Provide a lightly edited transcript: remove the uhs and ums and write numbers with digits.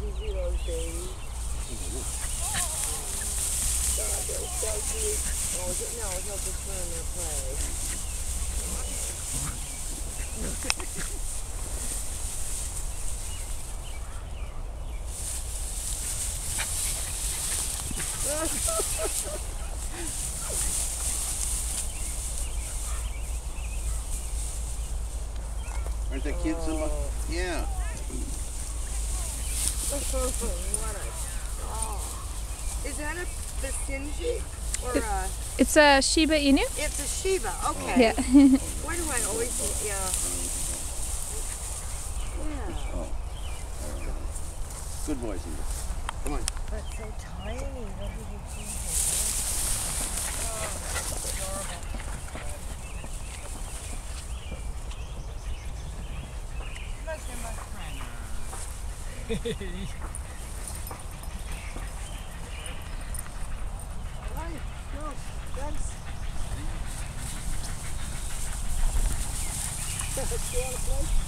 Aren't the kids in love? Yeah. What a dog. Is that a Shinji or a... It's a Shiba Inu. It's a Shiba, okay. Yeah. Why do I always... Yeah. Yeah. Oh. Good boy, Shiba. Come on. But so tiny. What did you do? Oh, that's adorable. I like no, that's a